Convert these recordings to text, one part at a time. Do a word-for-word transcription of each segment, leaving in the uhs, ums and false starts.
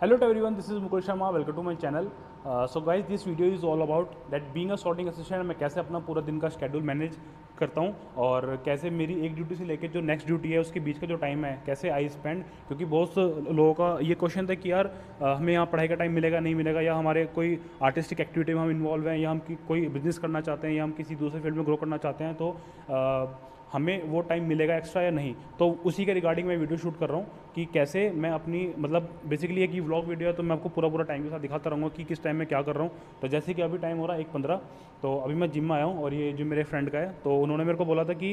Hello to everyone, this is Mukul Sharma, welcome to my channel. Uh, so guys, this video is all about that being a sorting assistant, मैं कैसे अपना पूरा दिन का schedule manage करता हूँ और कैसे मेरी एक ड्यूटी से लेकर जो नेक्स्ट ड्यूटी है उसके बीच का जो टाइम है कैसे आई स्पेंड, क्योंकि बहुत लोगों का ये क्वेश्चन था कि यार हमें यहाँ पढ़ाई का टाइम मिलेगा नहीं मिलेगा, या हमारे कोई आर्टिस्टिक एक्टिविटी में हम इन्वॉल्व हैं, या हम कोई बिजनेस करना चाहते हैं, या हम किसी दूसरे फील्ड में ग्रो करना चाहते हैं, तो आ, हमें वो टाइम मिलेगा एक्स्ट्रा या नहीं। तो उसी के रिगार्डिंग मैं वीडियो शूट कर रहा हूँ कि कैसे मैं अपनी, मतलब बेसिकली एक ये व्लॉग वीडियो है, तो मैं आपको पूरा पूरा टाइम के साथ दिखाता रहूँगा कि किस टाइम में क्या कर रहा हूँ। तो जैसे कि अभी टाइम हो रहा है एक पंद्रह, तो अभी मैं जिम में आया हूँ और ये जो मेरे फ्रेंड का है, तो उन्होंने मेरे को बोला था कि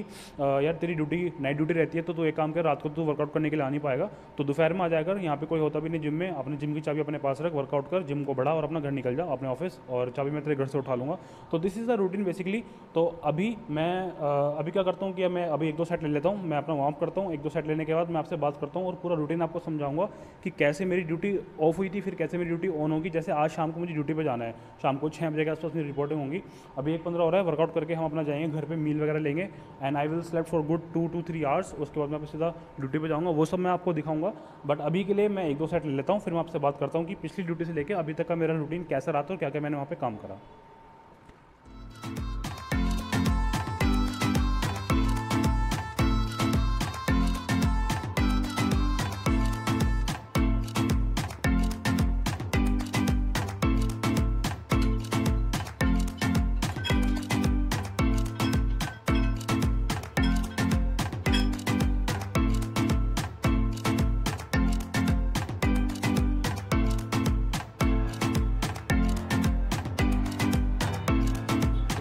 यार तेरी ड्यूटी नाइट ड्यूटी रहती है, तो तू एक काम कर, रात को तू वर्कआउट करने के लिए आ नहीं पाएगा, तो दोपहर में आ जाकर, यहाँ पर कोई होता भी नहीं जिम में, अपने जिम की चाबी अपने पास रख, वर्कआउट कर, जिम को बढ़ा और अपना घर निकल जाओ अपने ऑफिस, और चाबी मैं तेरे घर से उठा लूँगा। तो this is the routine basically. तो अभी मैं अभी क्या करता हूँ कि मैं अभी एक दो सेट ले लेता हूँ, मैं अपना वार्म अप करता हूँ, एक दो सेट लेने के बाद मैं आपसे बात करता हूँ और पूरा रूटीन आपको समझाऊंगा कि कैसे मेरी ड्यूटी ऑफ हुई थी, फिर कैसे मेरी ड्यूटी ऑन होगी। जैसे आज शाम को मुझे ड्यूटी पे जाना है, शाम को छः बजे के आसपास मेरी रिपोर्टिंग होगी। अभी एक पंद्रह हो रहा है, वर्कआउट करके हम अपना जाएंगे घर पर, मील वगैरह लेंगे, and I will sleep for good two to three hours. उसके बाद मैं सीधा ड्यूटी पर जाऊँगा, वो सब मैं आपको दिखाऊंगा, बट अभी के लिए मैं एक दो सेट ले लेता हूँ, फिर मैं आपसे बात करता हूँ कि पिछली ड्यूटी से लेकर अभी तक का मेरा रूटीन कैसा रहा था और क्या क्या मैंने वहाँ पर काम करा।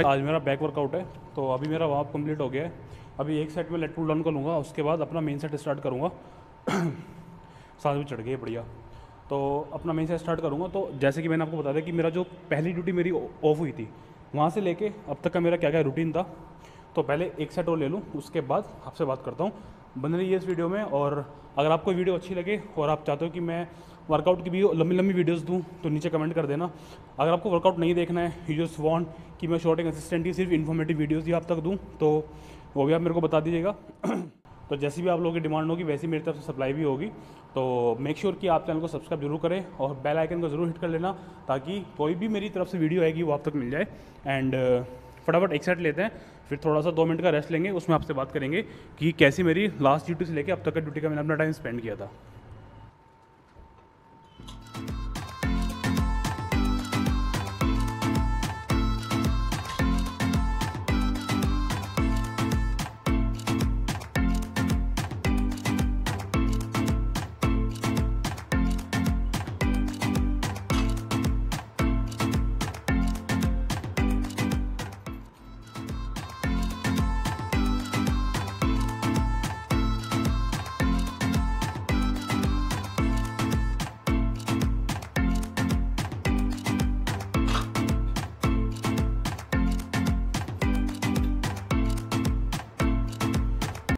आज मेरा बैक वर्कआउट है, तो अभी मेरा वहाँ कंप्लीट हो गया है। अभी एक सेट में लेट पुल डाउन कर लूँगा, उसके बाद अपना मेन सेट स्टार्ट करूँगा। साथ में चढ़ गए, बढ़िया। तो अपना मेन सेट स्टार्ट करूँगा। तो जैसे कि मैंने आपको बताया कि मेरा जो पहली ड्यूटी मेरी ऑफ हुई थी, वहाँ से लेके अब तक का मेरा क्या क्या रूटीन था। तो पहले एक सेट और ले लूँ, उसके बाद आपसे बात करता हूँ। बन रही है इस वीडियो में, और अगर आपको वीडियो अच्छी लगे और आप चाहते हो कि मैं वर्कआउट की भी लंबी लंबी वीडियोस दूं, तो नीचे कमेंट कर देना। अगर आपको वर्कआउट नहीं देखना है, यू जस्ट वांट कि मैं शॉर्टिंग असिस्टेंट की सिर्फ इन्फॉर्मेटिव वीडियोस ही आप तक दूं, तो वो भी आप मेरे को बता दीजिएगा। तो जैसी भी आप लोगों की डिमांड होगी वैसी मेरी तरफ से सप्लाई भी होगी। तो मेक श्योर कि आप चैनल को सब्सक्राइब जरूर करें और बेल आइकन को ज़रूर हिट कर लेना, ताकि कोई भी मेरी तरफ से वीडियो आएगी वो आप तक मिल जाए। एंड फटाफट एक सेट लेते हैं, फिर थोड़ा सा दो मिनट का रेस्ट लेंगे, उसमें आपसे बात करेंगे कि कैसी मेरी लास्ट ड्यूटी से लेकर अब तक का ड्यूटी का मैंने अपना टाइम स्पेंड किया था।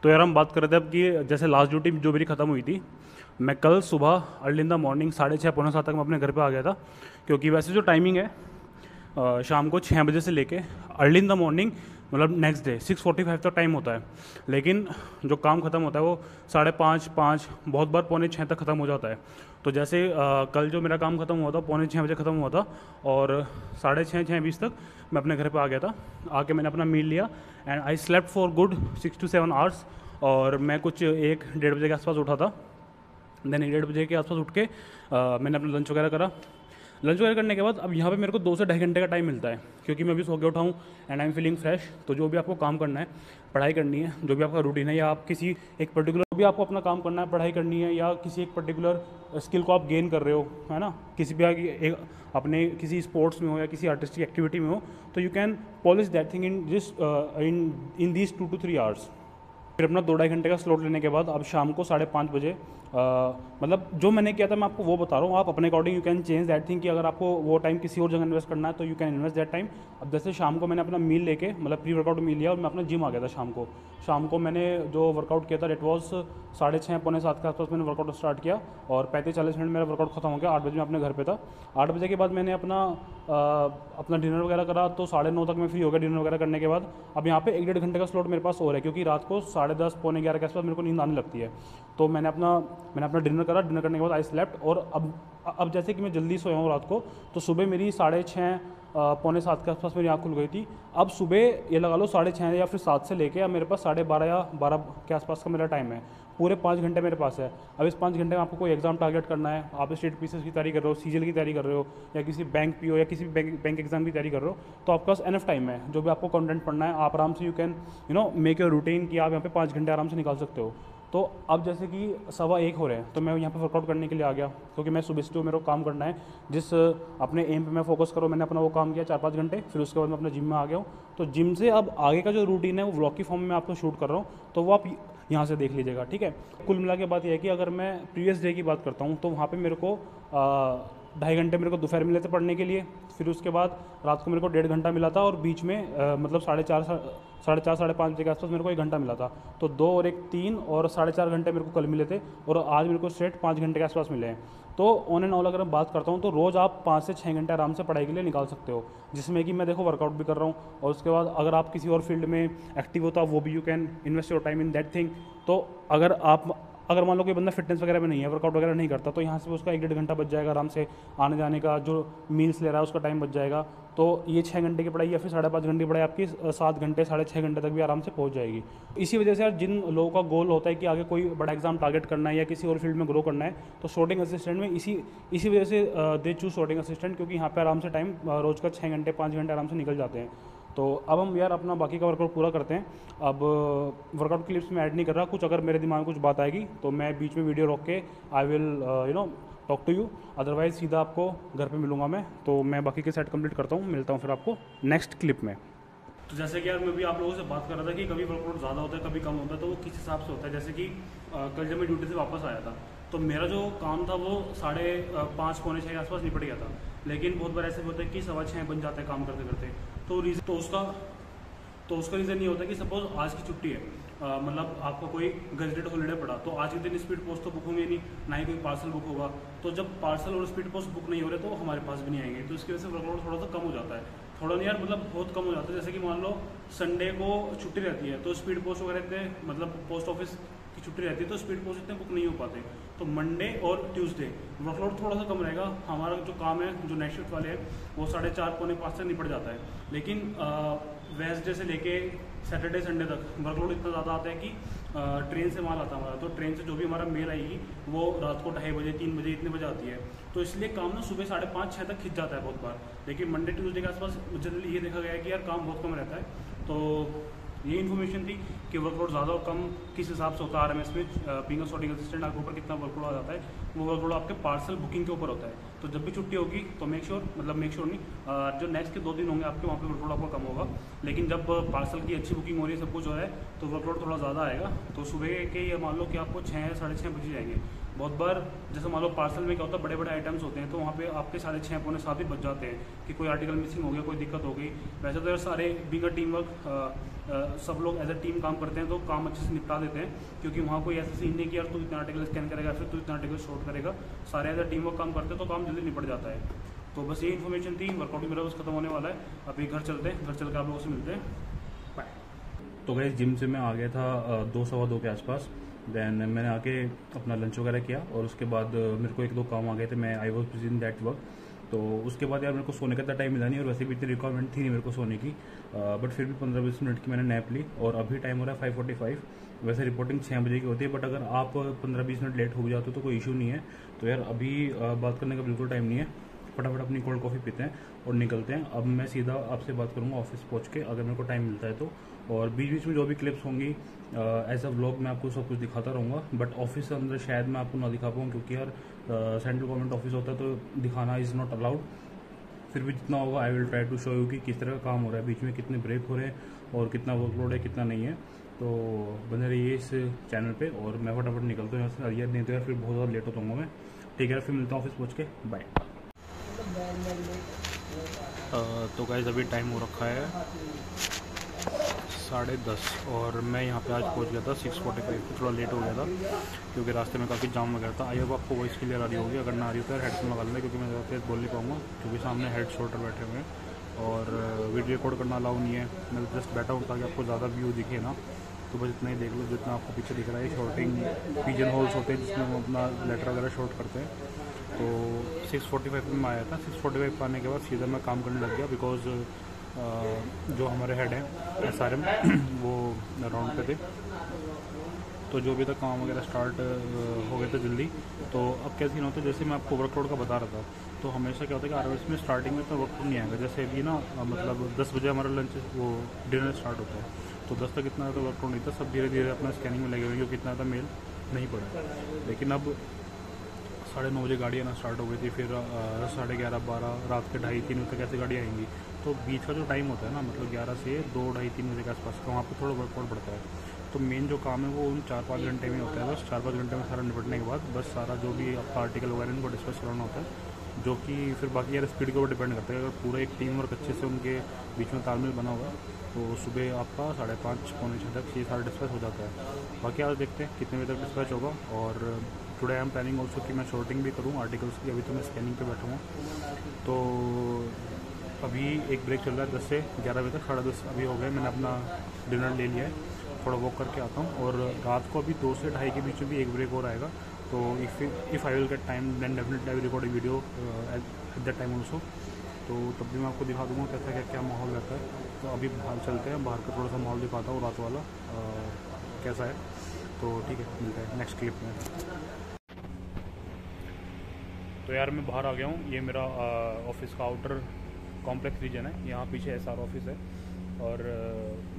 तो यार हम बात कर रहे थे अब कि जैसे लास्ट ड्यूटी जो मेरी ख़त्म हुई थी, मैं कल सुबह अर्ली इन द मॉर्निंग साढ़े छः पौने सात तक मैं अपने घर पे आ गया था, क्योंकि वैसे जो टाइमिंग है शाम को छः बजे से लेके अर्ली इन द मॉर्निंग, मतलब next day six forty five तक टाइम होता है, लेकिन जो काम ख़त्म होता है वो साढ़े पाँच पाँच बहुत बार पौने छः तक ख़त्म हो जाता है। तो जैसे आ, कल जो मेरा काम ख़त्म हुआ था पौने छः बजे ख़त्म हुआ था, और साढ़े छः छः बीस तक मैं अपने घर पे आ गया था। आके मैंने अपना मील लिया and I slept for good six to seven hours, और मैं कुछ एक डेढ़ बजे के आसपास उठा था। देन एक डेढ़ बजे के आसपास उठ के आ, मैंने अपना लंच वगैरह करा। लंच वगैरह करने के बाद अब यहाँ पे मेरे को दो से ढाई घंटे का टाइम मिलता है, क्योंकि मैं अभी सो के उठा हूँ and I am feeling fresh. तो जो भी आपको काम करना है, पढ़ाई करनी है, जो भी आपका रूटीन है, या आप किसी एक पर्टिकुलर भी आपको अपना काम करना है, पढ़ाई करनी है, या किसी एक पर्टिकुलर स्किल को आप गेन कर रहे हो, है ना, किसी भी एक अपने किसी स्पोर्ट्स में हो या किसी आर्टिस्टिक एक्टिविटी में हो, तो you can polish that thing in this in in this two to three hours. फिर अपना दो ढाई घंटे का स्लॉट लेने के बाद अब शाम को साढ़े पाँच बजे, मतलब जो मैंने किया था मैं आपको वो बता रहा हूँ, आप अपने according you can change that thing, कि अगर आपको वो टाइम किसी और जगह इन्वेस्ट करना है तो you can invest that time. अब जैसे शाम को मैंने अपना मील लेके, मतलब प्री वर्कआउट मील लिया, और मैं अपना जिम आ गया था शाम को। शाम को मैंने जो वर्कआउट किया था डेट वॉज साढ़े छः पौने सात के आसपास मैंने वर्कआउट स्टार्ट किया, और पैंतीस चालीस मिनट मेरा वर्कआउट खत्म हो गया। आठ बजे मैं अपने घर पे था। आठ बजे के बाद मैंने अपना आ, अपना डिनर वगैरह करा, तो साढ़े नौ तक मैं फ्री हो गया डिनर वगैरह करने के बाद। अब यहाँ पे एक डेढ़ घंटे का स्लॉट मेरे पास और है, क्योंकि रात को साढ़े दस पौने ग्यारह के आसपास मेरे को नींद आने लगती है। तो मैंने अपना मैंने अपना डिनर करा, डिनर करने के बाद आई स्लेप्ट। और अब अब जैसे कि मैं जल्दी सोया हूँ रात को, तो सुबह मेरी साढ़े छः पौने सात के आसपास मेरी आँख खुल गई थी। अब सुबह ये लगा लो साढ़े छः या फिर सात से लेके अब मेरे पास साढ़े बारह या बारह के आसपास का मेरा टाइम है। पूरे पाँच घंटे मेरे पास है। अब इस पाँच घंटे में आपको कोई एग्ज़ाम टारगेट करना है, आप स्टेट पीसीएस की तैयारी कर रहे हो, सीजीएल की तैयारी कर रहे हो, या किसी बैंक पीओ या किसी बैंक बैंक एग्जाम की तैयारी कर रहे हो, तो आपके पास एनफ टाइम है। जो भी आपको कंटेंट पढ़ना है आप आराम से you can you know make your routine कि आप यहाँ पे पाँच घंटे आराम से निकाल सकते हो। तो अब जैसे कि सवा एक हो रहे हैं तो मैं यहाँ पे वर्कआउट करने के लिए आ गया, क्योंकि मैं सुबह से जो मेरा काम करना है, जिस अपने एम पे मैं फोकस करो, मैंने अपना वो काम किया चार पाँच घंटे। फिर उसके बाद मैं अपने जिम में आ गया हूँ। तो जिम से अब आगे का जो रूटीन है वो व्लॉग की फॉर्म में आपको शूट कर रहा हूँ, तो वो आप यहाँ से देख लीजिएगा, ठीक है। कुल मिला के बात यह है कि अगर मैं प्रीवियस डे की बात करता हूँ तो वहाँ पर मेरे को ढाई घंटे मेरे को दोपहर मिले थे पढ़ने के लिए। फिर उसके बाद रात को मेरे को डेढ़ घंटा मिला था, और बीच में आ, मतलब साढ़े चार साढ़े चार साढ़े पाँच बजे के आसपास मेरे को एक घंटा मिला था। तो दो और एक तीन और साढ़े चार घंटे मेरे को कल मिले थे, और आज मेरे को स्ट्रेट पाँच घंटे के आसपास मिले हैं। तो ऑन एंड ऑल अगर मैं बात करता हूँ तो रोज़ आप पाँच से छः घंटे आराम से पढ़ाई के लिए निकाल सकते हो, जिसमें कि मैं देखो वर्कआउट भी कर रहा हूँ। और उसके बाद अगर आप किसी और फील्ड में एक्टिव हो तो आप वो भी you can invest your time in that thing. तो अगर आप अगर मान लो कोई बंदा फिटनेस वगैरह में नहीं है, वर्कआउट वगैरह नहीं करता, तो यहाँ से उसका एक डेढ़ घंटा बच जाएगा आराम से, आने जाने का जो मील्स ले रहा है उसका टाइम बच जाएगा। तो ये छः घंटे की पढ़ाई या फिर साढ़े पाँच घंटे की पढ़ाई आपकी सात घंटे साढ़े छः घंटे तक भी आराम से पहुँच जाएगी। इसी वजह से यार जिन लोगों का गोल होता है कि आगे कोई बड़ा एग्जाम टारगेट करना है या किसी और फील्ड में ग्रो करना है, तो शॉर्टिंग असिस्टेंट में इसी इसी वजह से दे चूज शॉर्टिंग असिस्टेंट, क्योंकि यहाँ पर आराम से टाइम रोज़ का छः घंटे पाँच घंटे आराम से निकल जाते हैं। तो अब हम यार अपना बाकी का वर्कआउट पूरा करते हैं। अब वर्कआउट क्लिप्स में ऐड नहीं कर रहा कुछ, अगर मेरे दिमाग में कुछ बात आएगी तो मैं बीच में वीडियो रोक के I will you know talk to you, otherwise सीधा आपको घर पे मिलूँगा मैं। तो मैं बाकी के सेट कंप्लीट करता हूँ, मिलता हूँ फिर आपको नेक्स्ट क्लिप में। तो जैसे कि यार मैं भी आप लोगों से बात कर रहा था कि कभी वर्कआउट ज़्यादा होता है कभी कम होता है, तो वो किस हिसाब से होता है। जैसे कि कल जब मैं ड्यूटी से वापस आया था तो मेरा जो काम था वो साढ़े पाँच पौने छः के आसपास निपट गया था, लेकिन बहुत बार ऐसे होता है कि सवा छः बन जाता है काम करते करते। तो रीज़न तो उसका तो उसका रीज़न ये होता है कि सपोज़ आज की छुट्टी है, मतलब आपका कोई गजटेड हॉलीडे पड़ा, तो आज के दिन स्पीड पोस्ट तो बुक होंगे नहीं, ना ही कोई पार्सल बुक होगा। तो जब पार्सल और स्पीड पोस्ट बुक नहीं हो रहे तो हमारे पास भी नहीं आएंगे, तो इसकी वजह से वर्कआउट थोड़ा सा कम हो जाता है। थोड़ा नहीं यार मतलब बहुत कम हो जाता है। जैसे कि मान लो संडे को छुट्टी रहती है तो स्पीड पोस्ट वगैरह इतने मतलब पोस्ट ऑफिस की छुट्टी रहती है तो स्पीड पोस्ट इतने बुक नहीं हो पाते। तो मंडे और ट्यूसडे वर्कलोड थोड़ा सा कम रहेगा, हमारा जो काम है जो नाइट शिफ्ट वाले हैं वो साढ़े चार पौने पाँच से निपट जाता है। लेकिन वेस्डे से लेके सैटरडे संडे तक वर्कलोड इतना ज़्यादा आता है कि ट्रेन से माल आता है हमारा, तो ट्रेन से जो भी हमारा मेल आएगी वो रात को ढाई बजे तीन बजे इतने बजे आती है। तो इसलिए काम ना सुबह साढ़े पाँच छः तक खिंच जाता है बहुत बार। लेकिन मंडे ट्यूसडे के आसपास जनरली ये देखा गया है कि यार काम बहुत कम रहता है। तो ये इन्फॉर्मेशन थी कि वर्कलोड ज़्यादा और कम किस हिसाब से होता है आरएमएस में, बीइंग अ सॉर्टिंग असिस्टेंट आपके ऊपर कितना वर्कलोड आ जाता है। वो वर्कलोड आपके पार्सल बुकिंग के ऊपर होता है। तो जब भी छुट्टी होगी तो मेक श्योर मतलब मेक श्योर नहीं जो नेक्स्ट के दो दिन होंगे आपके वहाँ पे वर्कलोड आपका कम होगा, लेकिन जब पार्सल की अच्छी बुकिंग हो रही है सब कुछ हो रहा है तो वर्कलोड थोड़ा ज़्यादा आएगा। तो सुबह के ये मान लो कि आपको छः साढ़े छः बजे जाएंगे। बहुत बार जैसे मान लो पार्सल में क्या होता है बड़े बड़े आइटम्स होते हैं तो वहाँ पे आपके साढ़े छः पौने सात ही बच जाते हैं कि कोई आर्टिकल मिसिंग हो गया कोई दिक्कत हो गई। वैसे तो यार सारे being a team work ah, ah, सब लोग एज अ टीम काम करते हैं तो काम अच्छे से निपटा देते हैं, क्योंकि वहाँ कोई ऐसा सीन नहीं कि यार तू इतना आर्टिकल स्कैन करेगा फिर तू इतना आर्टिकल शॉर्ट करेगा। सारे एज अ टीम वर्क काम करते हैं तो काम जल्दी निपट जाता है। तो बस ये इन्फॉर्मेशन थी। वर्कआउट मेरा बस खत्म होने वाला है, अभी घर चलते हैं, घर चल के आप लोगों से मिलते हैं, बाय। तो गाइस जिम से मैं आ गया था दो सवा दो के आसपास, देन मैंने आके अपना लंच वगैरह किया और उसके बाद मेरे को एक दो काम आ गए थे, मैं I was busy in that work. तो उसके बाद यार मेरे को सोने का इतना टाइम मिला नहीं और वैसे भी इतनी रिक्वायरमेंट थी नहीं मेरे को सोने की, बट फिर भी पंद्रह बीस मिनट की मैंने नैप ली। और अभी टाइम हो रहा है फाइव फोर्टी फाइव। वैसे रिपोर्टिंग छः बजे की होती है, बट अगर आप पंद्रह बीस मिनट लेट हो जाते हो तो कोई इशू नहीं है। तो यार अभी बात करने का बिल्कुल टाइम नहीं है, फटाफट अपनी कोल्ड कॉफ़ी पीते हैं और निकलते हैं। अब मैं सीधा आपसे बात करूँगा ऑफिस पहुँच के अगर मेरे को टाइम मिलता है तो, और बीच बीच में जो भी क्लिप्स होंगी एज अ व्लॉग मैं आपको सब कुछ दिखाता रहूँगा। बट ऑफिस के अंदर शायद मैं आपको ना दिखा पाऊँ, क्योंकि यार सेंट्रल गवर्नमेंट ऑफिस होता है तो दिखाना इज़ नॉट अलाउड। फिर भी जितना होगा I will try to show you कि किस तरह का काम हो रहा है, बीच में कितने ब्रेक हो रहे हैं और कितना वर्कलोड है कितना नहीं है। तो बने रहिए इस चैनल पर और मैं फटाफट निकलता हूँ यहाँ से, यार नहीं तो यार फिर बहुत ज़्यादा लेट हो जाऊँगा मैं। ठीक है, फिर मिलता हूँ ऑफिस पहुँच के, बाय। तो गाइस अभी टाइम हो रखा है साढ़े दस और मैं यहाँ पे आज पहुँच गया था सिक्स फोर्टी फाइव। थोड़ा लेट हो गया था क्योंकि रास्ते में काफ़ी जाम वगैरह था। आई होप आपको वॉइस क्लियर आ रही होगी, अगर ना आ रही हो तो हेडफोन लगा लेना, क्योंकि मैं ज़्यादा तेज बोल नहीं पाऊँगा क्योंकि सामने हेड शोल्डर बैठे हुए हैं और वीडियो रिकॉर्ड करना अलाउ नहीं है। मैं जस्ट बैठा हूँ ताकि आपको ज़्यादा व्यू दिखे ना, तो बस इतना ही देख लो जितना आपको पीछे दिख रहा है। शॉर्टिंग पिजन होल्स होते हैं जिसमें हम अपना लेटर वगैरह शॉर्ट करते हैं। तो सिक्स फोर्टी फाइव में आया था, सिक्स फोर्टी फाइव पर आने के बाद सीधा मैं काम करने लग गया, बिकॉज जो हमारे हेड हैं एस आर एम वो राउंड पे थे, तो जो भी था काम वगैरह स्टार्ट हो गए थे जल्दी। तो अब क्या सीन होता है, जैसे मैं आपको वर्कलोड का बता रहा था, तो हमेशा क्या होता है कि आरएमएस में स्टार्टिंग में तो वर्कलोड नहीं आएगा। जैसे अभी ना मतलब दस बजे हमारा लंच वो डिनर स्टार्ट होता है, तो दस तक इतना तो वर्कलोड नहीं था, सब धीरे धीरे अपना स्कैनिंग में लगे हुए क्योंकि इतना ज़्यादा मेल नहीं पड़ा। लेकिन अब साढ़े नौ बजे गाड़ी आना स्टार्ट हो गई थी, फिर साढ़े ग्यारह बारह रात के ढाई तीन बजे तक ऐसे गाड़ी आएंगी। तो बीच का जो टाइम होता है ना, मतलब ग्यारह से दो ढाई तीन बजे के आसपास का, वहाँ पर थोड़ा वर्कआउट बढ़ता है। तो मेन जो काम है वो उन चार पाँच घंटे में होता है, बस चार पाँच घंटे में सारा निपटने के बाद बस सारा जो भी आपका आर्टिकल वगैरह उनको डिस्कस कराना होता है, जो कि फिर बाकी यार स्पीड के ऊपर डिपेंड करता है। अगर पूरा एक टीम वर्क अच्छे से उनके बीच में तालमेल बना हुआ तो सुबह आपका साढ़े पाँच पौने छः तक ये सारा डिस्पैच हो जाता है। बाकी आज देखते हैं कितने बजे तक डिस्पैच होगा। और today I am planning also कि मैं शॉर्टिंग भी करूँ आर्टिकल्स की, अभी तो मैं स्कैनिंग पे बैठा हूँ। तो अभी एक ब्रेक चल रहा है दस से ग्यारह बजे तक, साढ़े दस अभी हो गए, मैंने अपना डिनर ले लिया है, थोड़ा वॉक करके आता हूँ। और रात को अभी दो से ढाई के बीच में भी एक ब्रेक और आएगा, तो if if I will get time then definitely I will record video at that time also. तो तब भी मैं आपको दिखा दूँगा कैसा क्या क्या माहौल रहता है। तो अभी बाहर चलते हैं, बाहर का थोड़ा सा माहौल दिखाता हूँ रात वाला कैसा है। तो ठीक है, मिलता है नेक्स्ट क्लिप में। तो यार मैं बाहर आ गया हूँ, ये मेरा ऑफिस का आउटर कॉम्प्लेक्स रीजन है, यहाँ पीछे एसआर ऑफिस है। और आ,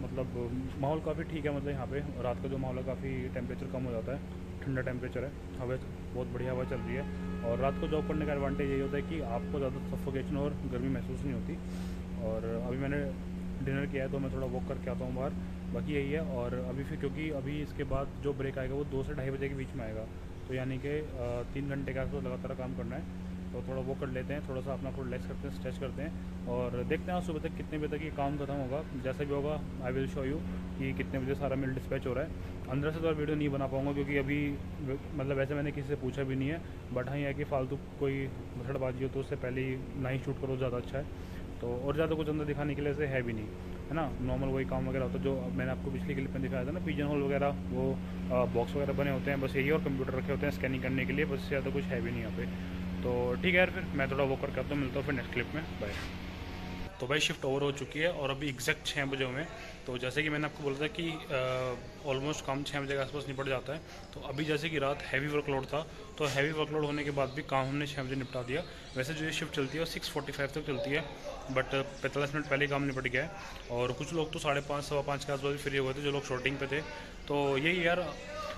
मतलब माहौल काफ़ी ठीक है, मतलब यहाँ पे रात का जो माहौल है काफ़ी टेम्परेचर कम हो जाता है, ठंडा टेम्परेचर है, हवा बहुत बढ़िया हवा चल रही है। और रात को जॉब करने का एडवांटेज यही होता है कि आपको ज़्यादा सफोकेशन और गर्मी महसूस नहीं होती। और अभी मैंने डिनर किया है तो मैं थोड़ा वॉक करके आता हूँ बाहर, बाकी यही है। और अभी फिर क्योंकि अभी इसके बाद जो ब्रेक आएगा वो दो से ढाई बजे के बीच में आएगा, तो यानी कि तीन घंटे का तो लगातार काम करना है। तो थोड़ा वो कर लेते हैं, थोड़ा सा अपना रिलैक्स करते हैं, स्ट्रेच करते हैं, और देखते हैं सुबह तक कितने बजे तक ये काम खत्म होगा। जैसा भी होगा आई विल शो यू कि कितने बजे सारा मेल डिस्पैच हो रहा है। अंदर से तो वीडियो नहीं बना पाऊँगा क्योंकि अभी मतलब वैसे मैंने किसी से पूछा भी नहीं है, बट हाँ यह है कि फालतू कोई घटड़बाजी हो तो उससे पहले ही ना ही शूट करो, ज़्यादा अच्छा है। तो और ज़्यादा कुछ अंदर दिखाने के लिए से है भी नहीं, है ना, नॉर्मल वही काम वगैरह होता है जो मैंने आपको पिछली क्लिप में दिखाया था ना, पिजन होल वगैरह वो बॉक्स वगैरह बने होते हैं, बस यही, और कंप्यूटर रखे होते हैं स्कैनिंग करने के लिए, बस इससे ज़्यादा कुछ है भी नहीं यहाँ पे। तो ठीक है यार, फिर मैं थोड़ा वॉक करता हूँ, मिलता हूँ फिर नेक्स्ट क्लिप में, बाय। तो भाई शिफ्ट ओवर हो चुकी है और अभी एग्जैक्ट छः बजे हुए हैं। तो जैसे कि मैंने आपको बोला था कि ऑलमोस्ट काम छः बजे के आसपास निपट जाता है, तो अभी जैसे कि रात हैवी वर्कलोड था, तो हैवी वर्कलोड होने के बाद भी काम हमने छः बजे निपटा दिया। वैसे जो ये शिफ्ट चलती है वो सिक्स फोर्टी फाइव तक चलती है, बट पैंतालीस मिनट पहले काम निपट गया है। और कुछ लोग तो साढ़े पाँच सवा पाँच के आसपास भी फ्री हुए थे, जो लोग शॉर्टिंग पे थे। तो यही यार,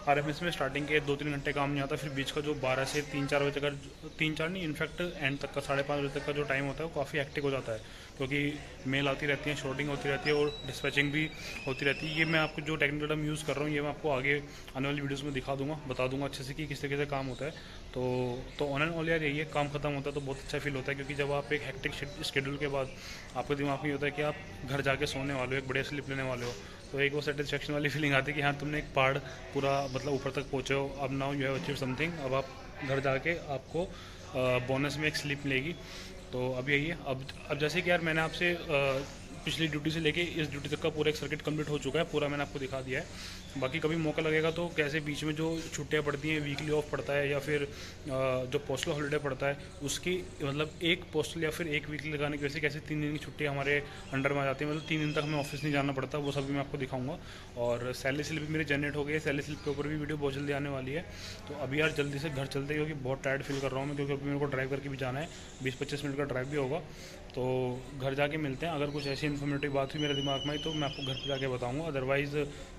आरएमएस में स्टार्टिंग के दो तीन घंटे काम नहीं आता, फिर बीच का जो बारह से तीन चार बजे तक, तीन चार नहीं इनफैक्ट एंड तक का साढ़े पाँच बजे तक का जो टाइम होता है वो काफ़ी एक्टिव हो जाता है, क्योंकि मेल आती रहती है, शॉर्टिंग होती रहती है और डिस्पैचिंग भी होती रहती है। ये मैं आपको जो टेक्निकल टर्म यूज़ कर रहा हूँ ये मैं आपको आगे आने वाली वीडियोज़ में दिखा दूँगा, बता दूँगा अच्छे से कि किस तरीके से काम होता है। तो तो ऑन एंड ऑल यार यही है, काम खत्म होता है तो बहुत अच्छा फील होता है, क्योंकि जब आप एक हेक्टिक शेड्यूल के बाद आपके दिमाग में होता है कि आप घर जाके सोने वाले हो, एक बढ़िया स्लिप लेने वाले हो, तो एक वो सेटिस्फेक्शन वाली फीलिंग आती है कि हाँ तुमने एक पहाड़ पूरा मतलब ऊपर तक पहुँचे हो, अब now you have achieve something, अब आप घर जाके आपको बोनस में एक स्लिप मिलेगी। तो अब यही है। अब अब जैसे कि यार मैंने आपसे पिछली ड्यूटी से लेके इस ड्यूटी तक का पूरा एक सर्किट कंप्लीट हो चुका है, पूरा मैंने आपको दिखा दिया है। बाकी कभी मौका लगेगा तो कैसे बीच में जो छुट्टियाँ पड़ती हैं, वीकली ऑफ पड़ता है या फिर जो पोस्टल हॉलीडे पड़ता है, उसकी मतलब एक पोस्टल या फिर एक वीकली लगाने की वजह से कैसे तीन दिन की छुट्टियाँ हमारे अंडर में आ जाती है, मतलब तीन दिन तक हमें ऑफिस नहीं जाना पड़ता, वो सब भी मैं आपको दिखाऊंगा। और सैलरी स्लिप भी मेरी जनरेट हो गई है, सैलरी स्लिप के ऊपर भी वीडियो बहुत जल्दी आने वाली है। तो अभी यार जल्दी से घर चलते हैं क्योंकि बहुत टायर्ड फील कर रहा हूँ मैं, क्योंकि अभी मेरे को ड्राइव करके भी जाना है, बीस पच्चीस मिनट का ड्राइव भी होगा। तो घर जाके मिलते हैं, अगर कुछ ऐसी इन्फॉर्मेटिव बात हुई मेरे दिमाग में तो मैं आपको घर पे जाके बताऊंगा, अदरवाइज़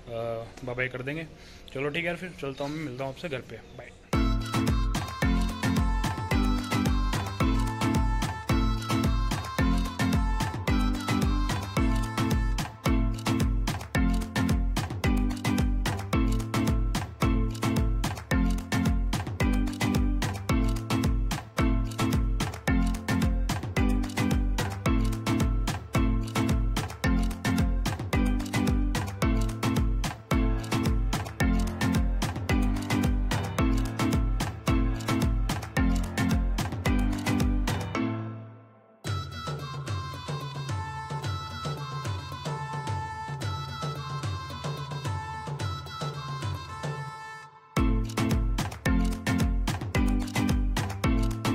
बाय बाय कर देंगे। चलो ठीक है यार, फिर चलता हूँ, मैं मिलता हूँ आपसे घर पे, बाय।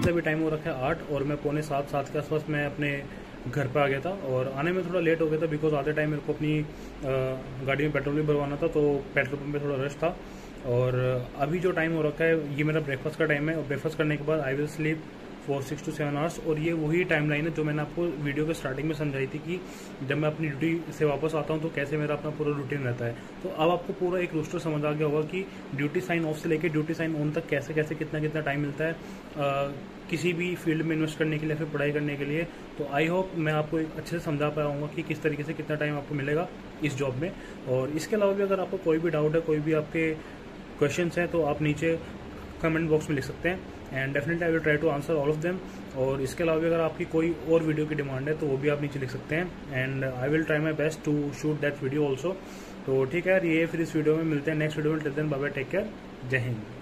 से भी टाइम हो रखा है आठ, और मैं पौने सात सात के आसपास मैं अपने घर पर आ गया था। और आने में थोड़ा लेट हो गया था बिकॉज आते टाइम मेरे को अपनी गाड़ी में पेट्रोल भी भरवाना था, तो पेट्रोल पंप पे थोड़ा रश था। और अभी जो टाइम हो रखा है ये मेरा ब्रेकफास्ट का टाइम है, और ब्रेकफास्ट करने के बाद I will sleep for six to seven hours. और ये वही टाइम लाइन है जो मैंने आपको वीडियो के स्टार्टिंग में समझाई थी कि जब मैं अपनी ड्यूटी से वापस आता हूँ तो कैसे मेरा अपना पूरा रूटीन रहता है। तो अब आपको पूरा एक रोस्टर समझ आ गया होगा कि ड्यूटी साइन ऑफ से लेकर ड्यूटी साइन ऑन तक कैसे कैसे कितना कितना टाइम मिलता है आ, किसी भी फील्ड में इन्वेस्ट करने के लिए, फिर पढ़ाई करने के लिए। तो आई होप मैं आपको एक अच्छे से समझा पाऊँगा कि किस तरीके से कितना टाइम आपको मिलेगा इस जॉब में। और इसके अलावा भी अगर आपको कोई भी डाउट है, कोई भी आपके क्वेश्चन हैं, तो आप नीचे कमेंट बॉक्स में लिख सकते हैं and definitely I will try to answer all of them. और इसके अलावा भी अगर आपकी कोई और वीडियो की डिमांड है तो वो भी आप नीचे लिख सकते हैं and I will try my best to shoot that video also. तो ठीक है यार, ये फिर इस वीडियो में मिलते हैं नेक्स्ट वीडियो में। Till then bye bye, take care, जय हिंद।